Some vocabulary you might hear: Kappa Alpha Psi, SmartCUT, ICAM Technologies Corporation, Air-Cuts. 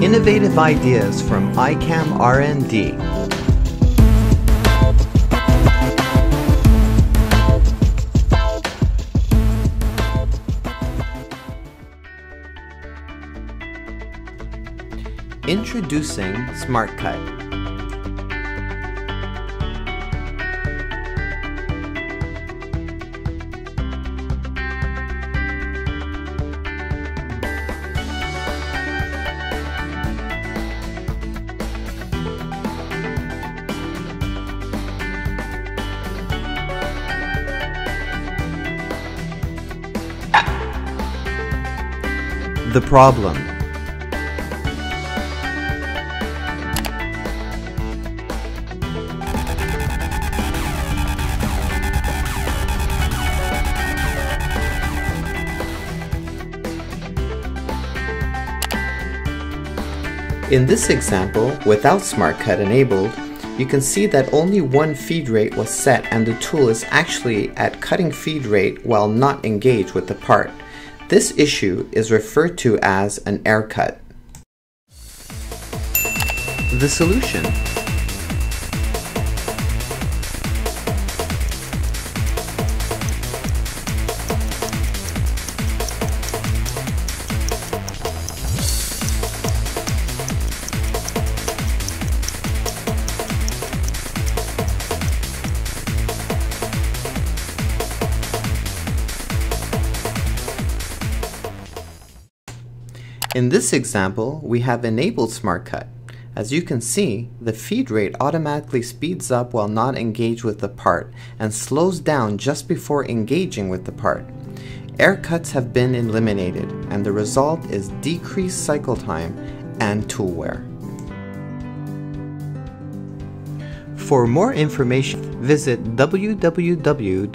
Innovative ideas from ICAM R&D. Introducing SmartCUT. The problem. In this example, without SmartCUT enabled, you can see that only one feed rate was set and the tool is actually at cutting feed rate while not engaged with the part. This issue is referred to as an air cut. The solution. In this example, we have enabled SmartCut. As you can see, the feed rate automatically speeds up while not engaged with the part and slows down just before engaging with the part. Air cuts have been eliminated and the result is decreased cycle time and tool wear. For more information, visit www.icam.com.